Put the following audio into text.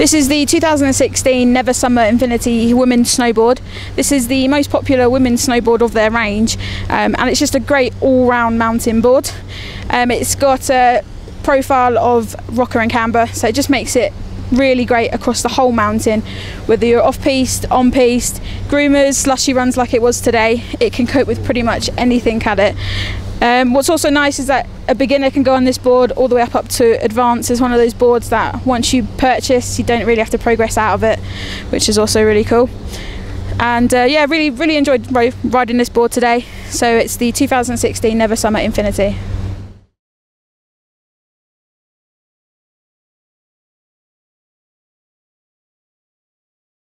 This is the 2016 Never Summer Infinity women's snowboard. This is the most popular women's snowboard of their range, and it's just a great all-round mountain board. It's got a profile of rocker and camber, so it just makes it really great across the whole mountain. Whether you're off-piste, on-piste, groomers, slushy runs like it was today, it can cope with pretty much anything at it. What's also nice is that a beginner can go on this board all the way up to advanced. It's one of those boards that once you purchase, you don't really have to progress out of it, which is also really cool. And yeah, really enjoyed riding this board today. So it's the 2016 Never Summer Infinity.